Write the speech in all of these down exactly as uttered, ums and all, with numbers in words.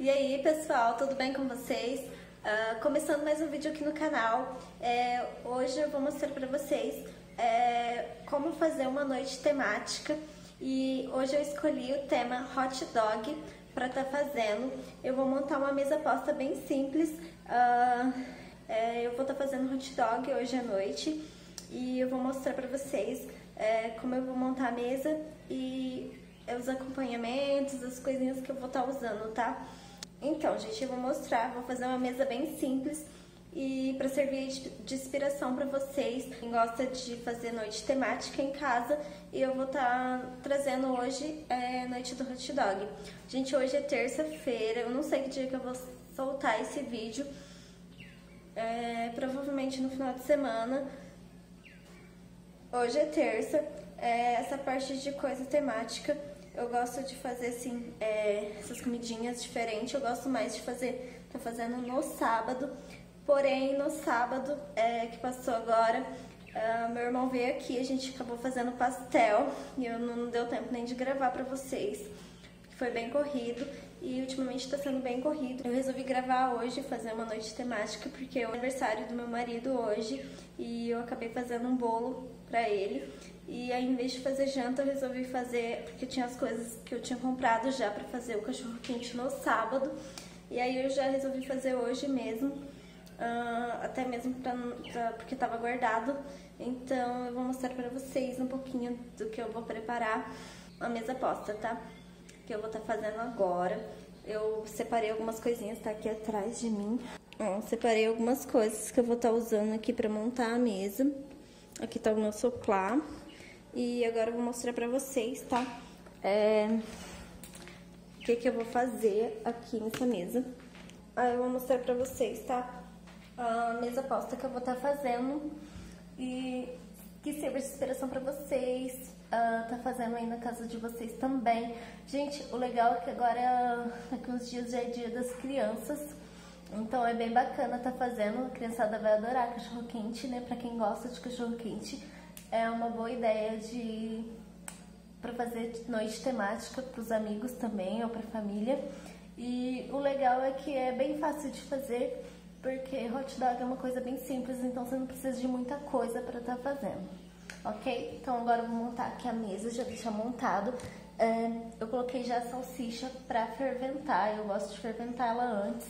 E aí pessoal, tudo bem com vocês? Uh, começando mais um vídeo aqui no canal. É, hoje eu vou mostrar pra vocês é, como fazer uma noite temática. E hoje eu escolhi o tema hot dog pra estar tá fazendo. Eu vou montar uma mesa posta bem simples. Uh, é, eu vou estar tá fazendo hot dog hoje à noite. E eu vou mostrar pra vocês é, como eu vou montar a mesa e os acompanhamentos, as coisinhas que eu vou estar tá usando, tá? Então, gente, eu vou mostrar, vou fazer uma mesa bem simples e para servir de inspiração para vocês, quem gosta de fazer noite temática em casa, e eu vou estar tá trazendo hoje é, noite do hot dog. Gente, hoje é terça-feira, eu não sei que dia que eu vou soltar esse vídeo, é, provavelmente no final de semana. Hoje é terça, é, essa parte de coisa temática. Eu gosto de fazer, assim, é, essas comidinhas diferentes. Eu gosto mais de fazer, tá fazendo no sábado. Porém, no sábado, é, que passou agora, é, meu irmão veio aqui, a gente acabou fazendo pastel. E eu não deu tempo nem de gravar pra vocês, porque foi bem corrido. E ultimamente tá sendo bem corrido. Eu resolvi gravar hoje, fazer uma noite temática, porque é o aniversário do meu marido hoje. E eu acabei fazendo um bolo pra ele. E aí, em vez de fazer janta, eu resolvi fazer, porque tinha as coisas que eu tinha comprado já pra fazer o cachorro-quente no sábado. E aí eu já resolvi fazer hoje mesmo, uh, até mesmo pra, pra, porque tava guardado. Então eu vou mostrar pra vocês um pouquinho do que eu vou preparar a mesa posta, tá? Que eu vou estar fazendo agora. Eu separei algumas coisinhas, tá aqui atrás de mim. Bom, separei algumas coisas que eu vou estar usando aqui pra montar a mesa. Aqui tá o meu soplá. E agora eu vou mostrar pra vocês, tá? É... O que que eu vou fazer aqui nessa mesa. Aí eu vou mostrar pra vocês, tá? A mesa posta que eu vou estar tá fazendo. E que sirva de inspiração pra vocês. Uh, tá fazendo aí na casa de vocês também. Gente, o legal é que agora, daqui uns dias, já é dia das crianças. Então é bem bacana tá fazendo. A criançada vai adorar cachorro-quente, né? Pra quem gosta de cachorro-quente. É uma boa ideia de para fazer noite temática para os amigos também, ou para a família. E o legal é que é bem fácil de fazer, porque hot dog é uma coisa bem simples, então você não precisa de muita coisa para estar fazendo, ok? Então agora eu vou montar aqui a mesa, já deixar montado. É, eu coloquei já a salsicha para ferventar, eu gosto de ferventar ela antes.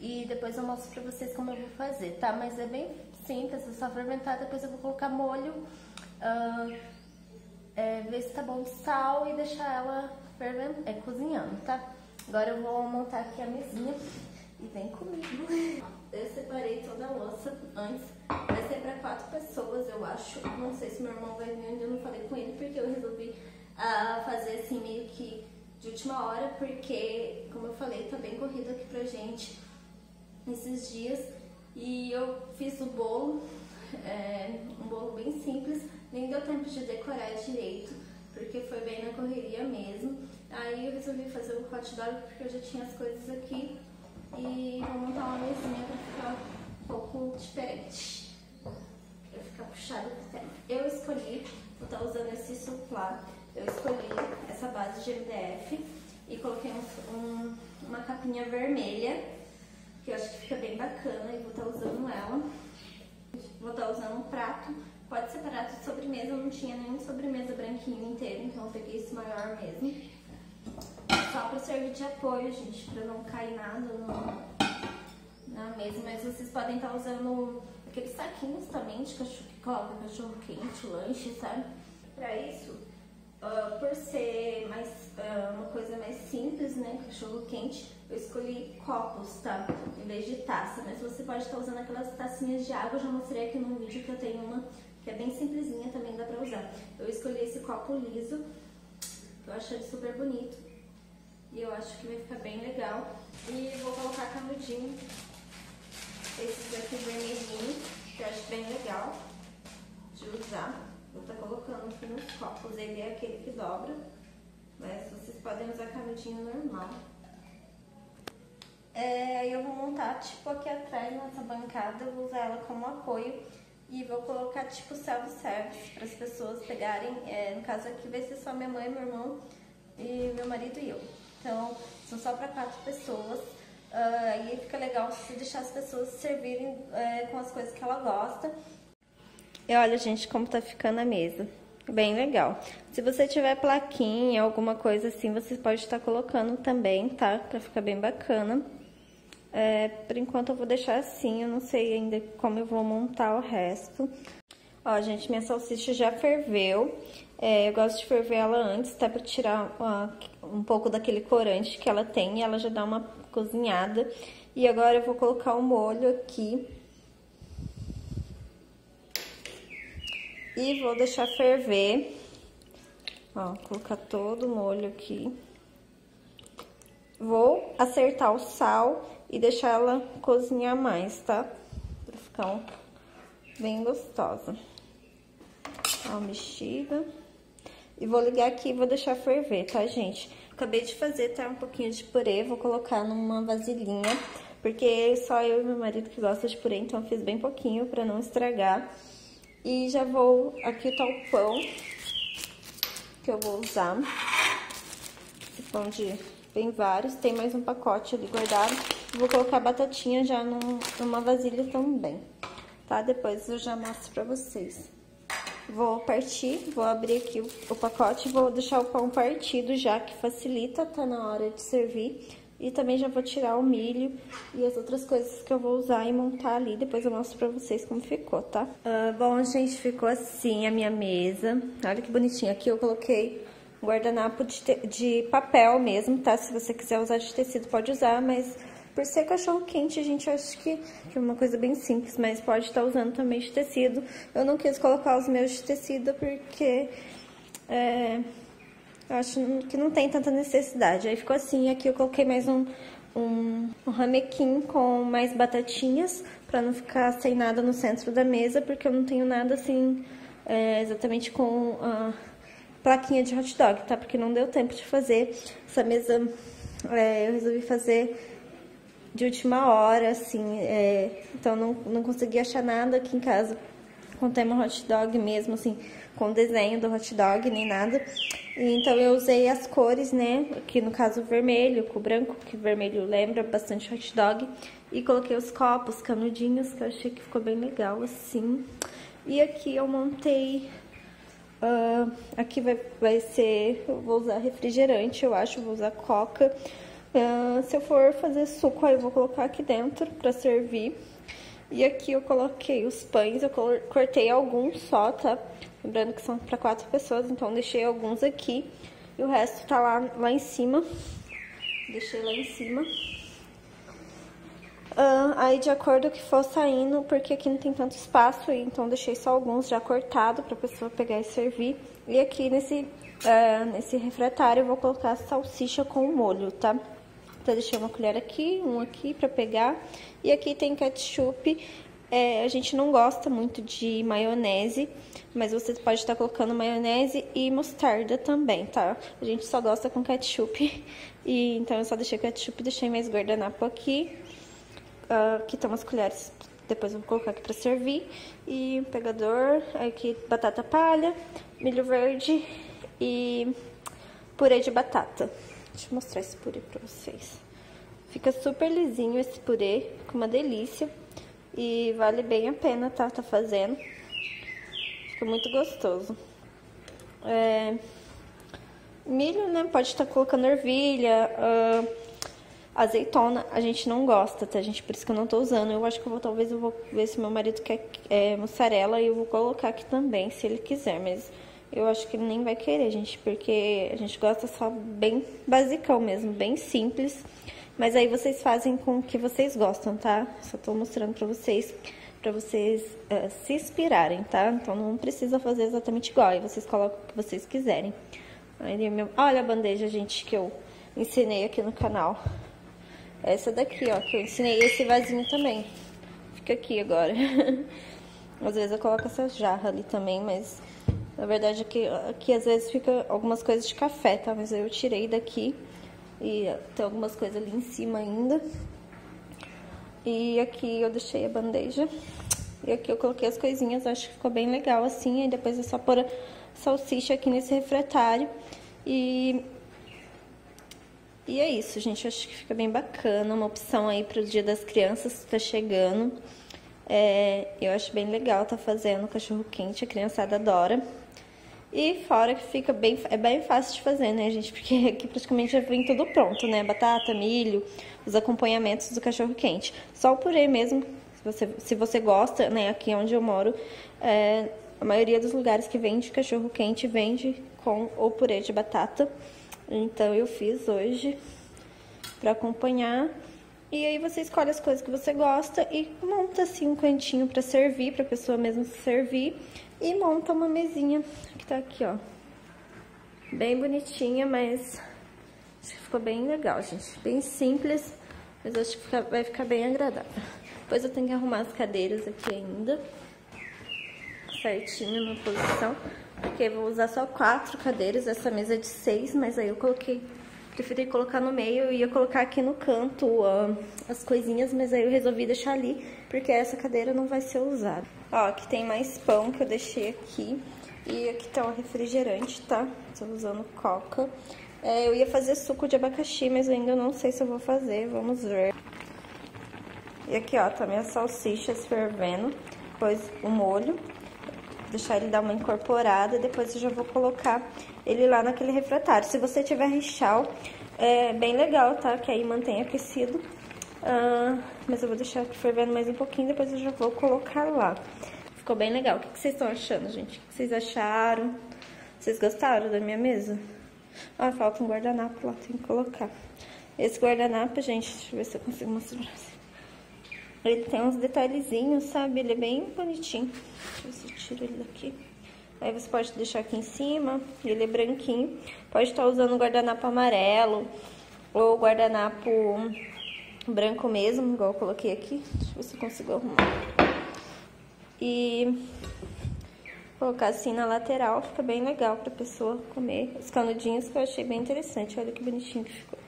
E depois eu mostro para vocês como eu vou fazer, tá? Mas é bem simples, é só fermentar, depois eu vou colocar molho. Uh, é, ver se tá bom de sal e deixar ela é, cozinhando, tá? Agora eu vou montar aqui a mesinha e vem comigo. Eu separei toda a louça antes, vai ser pra quatro pessoas, eu acho. Não sei se meu irmão vai vir, ainda não falei com ele, porque eu resolvi uh, fazer assim meio que de última hora, porque, como eu falei, tá bem corrido aqui pra gente nesses dias. E eu fiz o bolo, é, um bolo bem simples. Nem deu tempo de decorar direito, porque foi bem na correria mesmo. Aí eu resolvi fazer o hot dog, porque eu já tinha as coisas aqui. E vou montar uma mesinha pra ficar um pouco diferente, pra ficar puxada pro tempo. Eu escolhi, vou estar usando esse suplá. Eu escolhi essa base de M D F e coloquei um, um, uma capinha vermelha, que eu acho que fica bem bacana, e vou estar usando ela. Vou estar usando um prato. Pode separar de sobremesa, eu não tinha nenhuma sobremesa branquinho inteiro, então eu peguei esse maior mesmo. Só pra servir de apoio, gente, pra não cair nada no, na mesa. Mas vocês podem estar usando aqueles saquinhos também de cachorro que coloca cachorro quente, lanche, sabe? Pra isso, uh, por ser mais, uh, uma coisa mais simples, né, cachorro quente, eu escolhi copos, tá? Em vez de taça, mas você pode estar usando aquelas tacinhas de água, eu já mostrei aqui no vídeo que eu tenho uma que é bem simplesinha, também dá pra usar. Eu escolhi esse copo liso, que eu achei super bonito. E eu acho que vai ficar bem legal. E vou colocar canudinho, esses aqui vermelhinho, que eu acho bem legal de usar. Vou estar colocando aqui nos copos, ele é aquele que dobra, mas vocês podem usar canudinho normal. É, eu vou montar, tipo, aqui atrás, nessa bancada, eu vou usar ela como apoio. E vou colocar tipo self-service para as pessoas pegarem, é, no caso aqui vai ser só minha mãe, meu irmão, e meu marido e eu. Então, são só para quatro pessoas. Uh, e fica legal se deixar as pessoas servirem uh, com as coisas que ela gosta. E olha, gente, como tá ficando a mesa. Bem legal. Se você tiver plaquinha, alguma coisa assim, você pode estar colocando também, tá? Pra ficar bem bacana. É, por enquanto eu vou deixar assim, eu não sei ainda como eu vou montar o resto. Ó, gente, minha salsicha já ferveu. É, eu gosto de ferver ela antes, tá? Pra tirar uma, um pouco daquele corante que ela tem. E ela já dá uma cozinhada. E agora eu vou colocar o molho aqui. E vou deixar ferver. Ó, colocar todo o molho aqui. Vou acertar o sal e deixar ela cozinhar mais, tá? Pra ficar um, bem gostosa. Ó, mexida. E vou ligar aqui e vou deixar ferver, tá, gente? Acabei de fazer, tá? Um pouquinho de purê. Vou colocar numa vasilhinha. Porque só eu e meu marido que gosta de purê, então eu fiz bem pouquinho pra não estragar. E já vou... Aqui tá o pão que eu vou usar. Esse pão de... Tem vários. Tem mais um pacote ali guardado. Vou colocar a batatinha já num, numa vasilha também, tá? Depois eu já mostro pra vocês. Vou partir. Vou abrir aqui o, o pacote. Vou deixar o pão partido já, que facilita. Tá na hora de servir. E também já vou tirar o milho e as outras coisas que eu vou usar e montar ali. Depois eu mostro pra vocês como ficou, tá? Uh, bom, gente, ficou assim a minha mesa. Olha que bonitinha. Aqui eu coloquei um guardanapo de, te... de papel mesmo, tá? Se você quiser usar de tecido, pode usar. Mas por ser cachorro quente, a gente acha que, que é uma coisa bem simples. Mas pode estar usando também de tecido. Eu não quis colocar os meus de tecido porque... É... Eu acho que não tem tanta necessidade. Aí ficou assim. Aqui eu coloquei mais um, um, um ramequim com mais batatinhas, pra não ficar sem nada no centro da mesa, porque eu não tenho nada assim, é, exatamente com a plaquinha de hot dog, tá? Porque não deu tempo de fazer. Essa mesa é, eu resolvi fazer de última hora, assim. É, então não, não consegui achar nada aqui em casa com tema hot dog mesmo, assim, com desenho do hot dog, nem nada. Então, eu usei as cores, né, aqui no caso o vermelho com o branco, porque o vermelho lembra bastante hot dog. E coloquei os copos, canudinhos, que eu achei que ficou bem legal, assim. E aqui eu montei... Uh, aqui vai, vai ser... Eu vou usar refrigerante, eu acho, vou usar coca. Uh, se eu for fazer suco, aí eu vou colocar aqui dentro pra servir. E aqui eu coloquei os pães, eu cortei alguns só, tá? Lembrando que são pra quatro pessoas, então deixei alguns aqui. E o resto tá lá, lá em cima. Deixei lá em cima. Ah, aí de acordo que for saindo, porque aqui não tem tanto espaço, então deixei só alguns já cortado pra pessoa pegar e servir. E aqui nesse, ah, nesse refratário eu vou colocar a salsicha com o molho, tá? Então, deixei uma colher aqui, um aqui pra pegar. E aqui tem ketchup. É, a gente não gosta muito de maionese, mas você pode estar colocando maionese e mostarda também, tá? A gente só gosta com ketchup. E, então, eu só deixei ketchup, deixei mais guardanapo aqui. Uh, aqui estão as colheres, depois eu vou colocar aqui pra servir. E um pegador, aqui batata palha, milho verde e purê de batata. Deixa eu mostrar esse purê pra vocês. Fica super lisinho esse purê, fica uma delícia. E vale bem a pena, tá? Tá fazendo. Fica muito gostoso. É... Milho, né? Pode estar colocando ervilha, uh... azeitona. A gente não gosta, tá, gente? Por isso que eu não tô usando. Eu acho que eu vou, talvez eu vou ver se meu marido quer é, mussarela. E eu vou colocar aqui também, se ele quiser, mas... Eu acho que ele nem vai querer, gente, porque a gente gosta só bem basicão mesmo, bem simples. Mas aí vocês fazem com o que vocês gostam, tá? Só tô mostrando pra vocês, pra vocês uh, se inspirarem, tá? Então não precisa fazer exatamente igual, aí vocês colocam o que vocês quiserem. Aí, meu... Olha a bandeja, gente, que eu ensinei aqui no canal. Essa daqui, ó, que eu ensinei esse vasinho também. Fica aqui agora. Às vezes eu coloco essa jarra ali também, mas... Na verdade, aqui, aqui às vezes fica algumas coisas de café, tá? Mas eu tirei daqui e tem algumas coisas ali em cima ainda. E aqui eu deixei a bandeja. E aqui eu coloquei as coisinhas, acho que ficou bem legal assim. Aí depois é só pôr a salsicha aqui nesse refratário. E, E é isso, gente. Eu acho que fica bem bacana. Uma opção aí pro Dia das Crianças que tá chegando. É, eu acho bem legal tá fazendo cachorro quente. A criançada adora. E fora que fica bem... É bem fácil de fazer, né, gente? Porque aqui praticamente já vem tudo pronto, né? Batata, milho, os acompanhamentos do cachorro quente. Só o purê mesmo. Se você, se você gosta, né? Aqui onde eu moro... É, a maioria dos lugares que vende cachorro quente vende com o purê de batata. Então eu fiz hoje pra acompanhar. E aí você escolhe as coisas que você gosta e monta assim um cantinho pra servir, pra pessoa mesmo se servir. E monta uma mesinha que tá aqui, ó. Bem bonitinha, mas acho que ficou bem legal, gente. Bem simples, mas acho que fica, vai ficar bem agradável. Depois eu tenho que arrumar as cadeiras aqui ainda. Certinho na posição. Porque eu vou usar só quatro cadeiras, essa mesa é de seis, mas aí eu coloquei, preferi colocar no meio, eu ia colocar aqui no canto uh, as coisinhas, mas aí eu resolvi deixar ali, porque essa cadeira não vai ser usada. Ó, aqui tem mais pão que eu deixei aqui, e aqui tá o refrigerante, tá? Tô usando Coca. É, eu ia fazer suco de abacaxi, mas eu ainda não sei se eu vou fazer, vamos ver. E aqui, ó, tá minhas salsichas fervendo, depois o molho. Deixar ele dar uma incorporada, depois eu já vou colocar ele lá naquele refratário. Se você tiver rechal, é bem legal, tá? Que aí mantém aquecido. Ah, mas eu vou deixar fervendo mais um pouquinho, depois eu já vou colocar lá. Ficou bem legal. O que vocês estão achando, gente? O que vocês acharam? Vocês gostaram da minha mesa? Ah, falta um guardanapo lá, tem que colocar. Esse guardanapo, gente, deixa eu ver se eu consigo mostrar. Ele tem uns detalhezinhos, sabe? Ele é bem bonitinho. Deixa eu ver se eu tiro ele daqui. Aí você pode deixar aqui em cima. Ele é branquinho. Pode estar usando guardanapo amarelo ou guardanapo branco mesmo, igual eu coloquei aqui. Deixa eu ver se eu consigo arrumar. E colocar assim na lateral. Fica bem legal pra pessoa comer. Os canudinhos que eu achei bem interessante. Olha que bonitinho que ficou.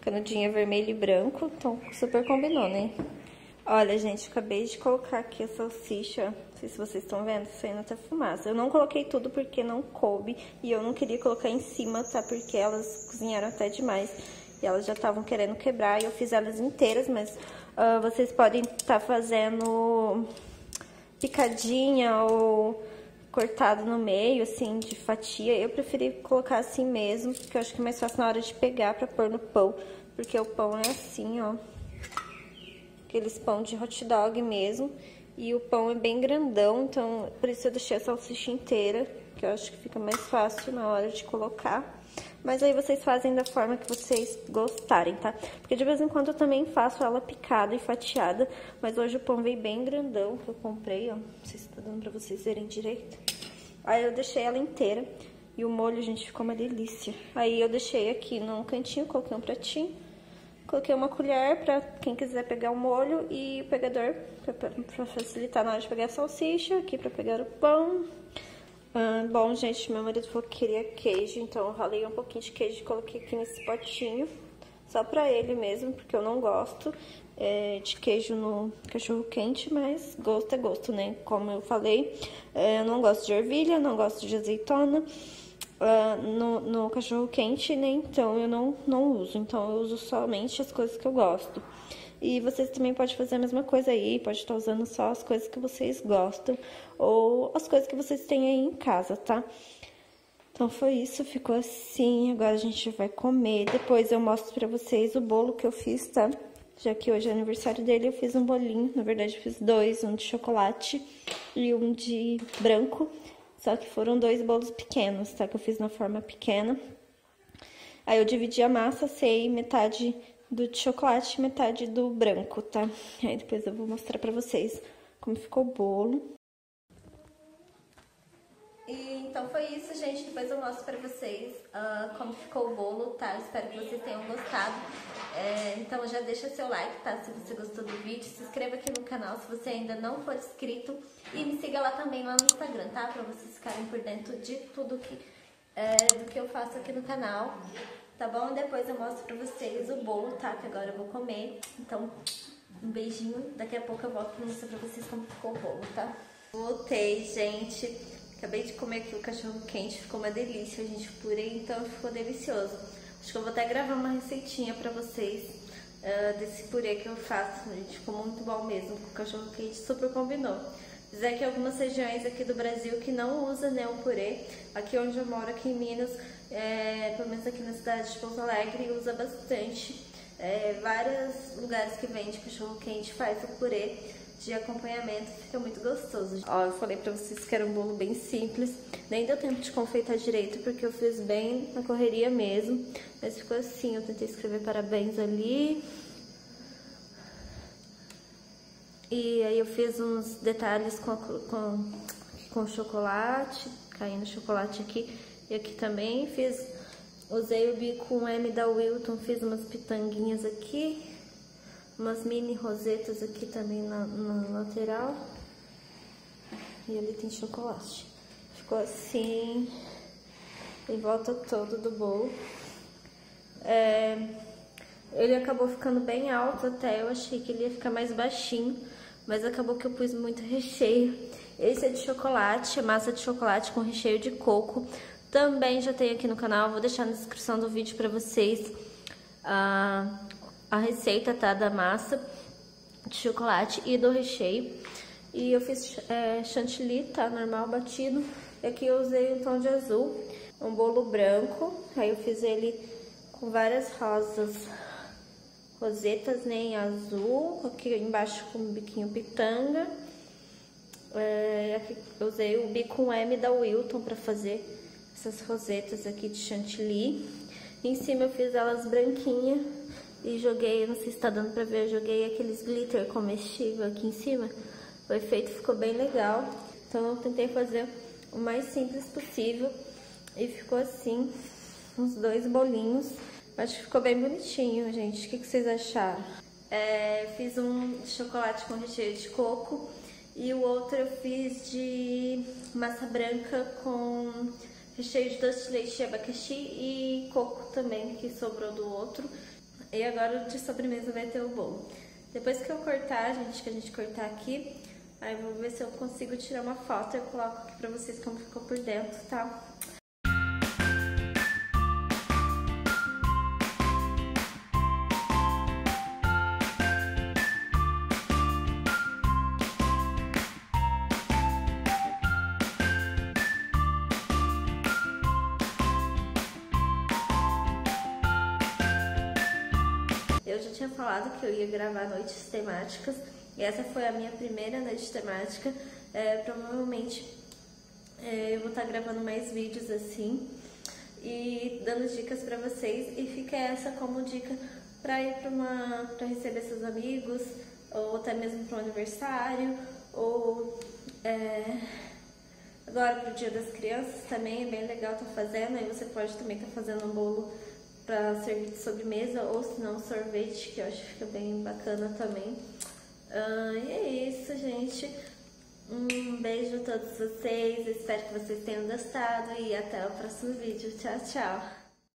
Canudinho é vermelho e branco. Então super combinou, né? Olha, gente, acabei de colocar aqui a salsicha, não sei se vocês estão vendo, saindo até fumaça. Eu não coloquei tudo porque não coube e eu não queria colocar em cima, tá? Porque elas cozinharam até demais e elas já estavam querendo quebrar e eu fiz elas inteiras, mas uh, vocês podem estar tá fazendo picadinha ou cortado no meio, assim, de fatia. Eu preferi colocar assim mesmo, porque eu acho que é mais fácil na hora de pegar pra pôr no pão, porque o pão é assim, ó. Aqueles pão de hot dog mesmo. E o pão é bem grandão, então por isso eu deixei a salsicha inteira, que eu acho que fica mais fácil na hora de colocar. Mas aí vocês fazem da forma que vocês gostarem, tá? Porque de vez em quando eu também faço ela picada e fatiada, mas hoje o pão veio bem grandão que eu comprei, ó. Não sei se tá dando pra vocês verem direito. Aí eu deixei ela inteira. E o molho, gente, ficou uma delícia. Aí eu deixei aqui num cantinho, coloquei um pratinho. Coloquei uma colher pra quem quiser pegar o molho e o pegador pra, pra, pra facilitar na hora de pegar a salsicha. Aqui pra pegar o pão. Ah, bom, gente, meu marido falou que queria queijo, então eu ralei um pouquinho de queijo e coloquei aqui nesse potinho. Só pra ele mesmo, porque eu não gosto é, de queijo no cachorro quente, mas gosto é gosto, né? Como eu falei, é, eu não gosto de ervilha, não gosto de azeitona. Uh, no, no cachorro quente, né? Então eu não, não uso. Então eu uso somente as coisas que eu gosto. E vocês também podem fazer a mesma coisa aí. Pode estar usando só as coisas que vocês gostam ou as coisas que vocês têm aí em casa, tá? Então foi isso, ficou assim. Agora a gente vai comer. Depois eu mostro pra vocês o bolo que eu fiz, tá? Já que hoje é aniversário dele, eu fiz um bolinho. Na verdade eu fiz dois, um de chocolate e um de branco. Só que foram dois bolos pequenos, tá? Que eu fiz na forma pequena. Aí eu dividi a massa, assei metade do de chocolate e metade do branco, tá? Aí depois eu vou mostrar pra vocês como ficou o bolo. E então foi isso, gente. Depois eu mostro pra vocês uh, como ficou o bolo, tá? Espero que vocês tenham gostado. É, então já deixa seu like, tá? Se você gostou do vídeo, se inscreva aqui no canal se você ainda não for inscrito. E me siga lá também, lá no Instagram, tá? Pra vocês ficarem por dentro de tudo que, é, do que eu faço aqui no canal, tá bom? E depois eu mostro pra vocês o bolo, tá? Que agora eu vou comer. Então, um beijinho. Daqui a pouco eu volto pra mostrar pra vocês como ficou o bolo, tá? Voltei, gente. Acabei de comer aqui o cachorro quente, ficou uma delícia, gente. O purê, então, ficou delicioso. Acho que eu vou até gravar uma receitinha pra vocês uh, desse purê que eu faço, gente. Ficou muito bom mesmo, com cachorro quente, super combinou. Dizer que algumas regiões aqui do Brasil que não usa, né, o purê. Aqui onde eu moro, aqui em Minas, é, pelo menos aqui na cidade de Porto Alegre, usa bastante. É, vários lugares que vende cachorro quente faz o purê de acompanhamento, fica muito gostoso. Ó, eu falei pra vocês que era um bolo bem simples, nem deu tempo de confeitar direito porque eu fiz bem na correria mesmo, mas ficou assim. Eu tentei escrever parabéns ali e aí eu fiz uns detalhes com, a, com, com chocolate, caindo chocolate aqui e aqui também. Fiz, usei o bico M da Wilton, fiz umas pitanguinhas aqui, umas mini rosetas aqui também na, na lateral, e ali tem chocolate. Ficou assim em volta todo do bolo. É, ele acabou ficando bem alto, até eu achei que ele ia ficar mais baixinho, mas acabou que eu pus muito recheio. Esse é de chocolate, massa de chocolate com recheio de coco, também já tem aqui no canal. Vou deixar na descrição do vídeo pra vocês a, a receita, tá, da massa de chocolate e do recheio. E eu fiz é, chantilly, tá, normal, batido. E aqui eu usei um tom de azul, um bolo branco, aí eu fiz ele com várias rosas, rosetas, né, em azul, aqui embaixo com um biquinho pitanga. É, aqui eu usei o bico M da Wilton pra fazer essas rosetas aqui de chantilly. Em cima eu fiz elas branquinha e joguei, não sei se tá dando pra ver, eu joguei aqueles glitter comestível aqui em cima. O efeito ficou bem legal, então eu tentei fazer o mais simples possível e ficou assim, uns dois bolinhos. Acho que ficou bem bonitinho, gente. O que, que vocês acharam? É, fiz um de chocolate com recheio de coco e o outro eu fiz de massa branca com recheio de doce de leite de abacaxi e coco também, que sobrou do outro. E agora de sobremesa vai ter o bolo. Depois que eu cortar, gente, que a gente cortar aqui, aí eu vou ver se eu consigo tirar uma foto. Eu coloco aqui pra vocês como ficou por dentro, tá? Eu já tinha falado que eu ia gravar noites temáticas, e essa foi a minha primeira noite temática. É, provavelmente é, eu vou estar gravando mais vídeos assim, e dando dicas pra vocês, e fica essa como dica pra ir pra uma, pra receber seus amigos, ou até mesmo pra um aniversário, ou é, agora pro Dia das Crianças também, é bem legal tá fazendo. Aí você pode também tá fazendo um bolo pra servir de sobremesa, ou se não, sorvete, que eu acho que fica bem bacana também. Uh, e é isso, gente. Um beijo a todos vocês, espero que vocês tenham gostado e até o próximo vídeo. Tchau, tchau!